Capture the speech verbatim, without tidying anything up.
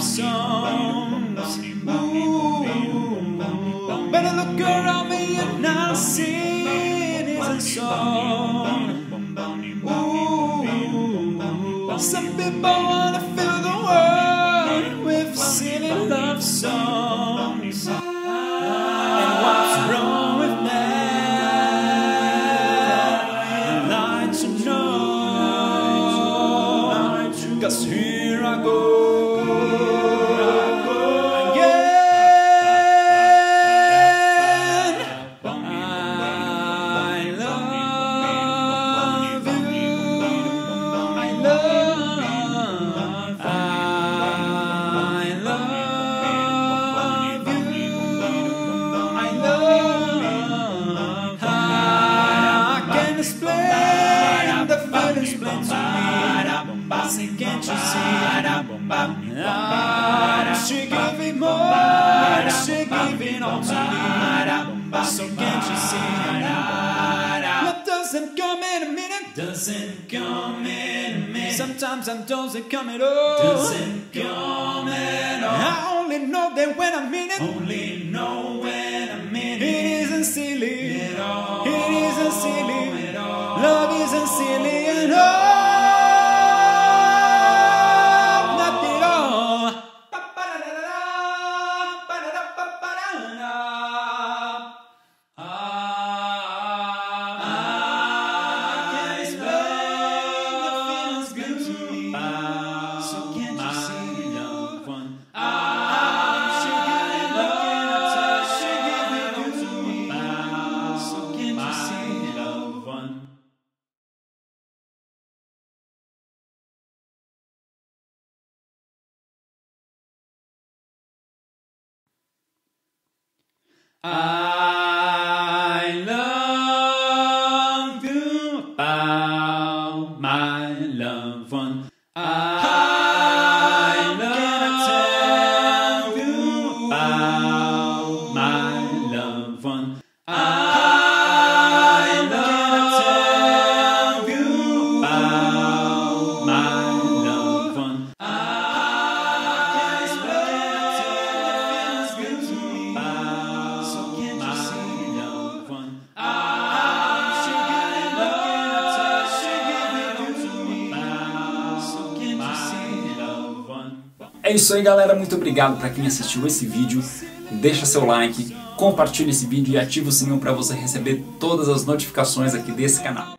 love songs. Ooh, better look around me and I'll sing a song. Ooh, some people want to fill the world with silly love songs. And what's wrong with that? I'd like to know, 'cause here I go. Can't you see? Ah, she gave it more, she gave it all to me. So can't you see? Love doesn't come in a minute, doesn't come in a minute. Sometimes I doesn't come at all, doesn't come at all. I only know that when I'm in it, only know when I'm in it. It isn't silly at all, it isn't silly at all. Love isn't silly at all. I love you, bow my loved one. I love you, bow my loved one. I love you, bow my loved one. É isso aí, galera, muito obrigado para quem assistiu esse vídeo, deixa seu like, compartilha esse vídeo e ativa o sininho para você receber todas as notificações aqui desse canal.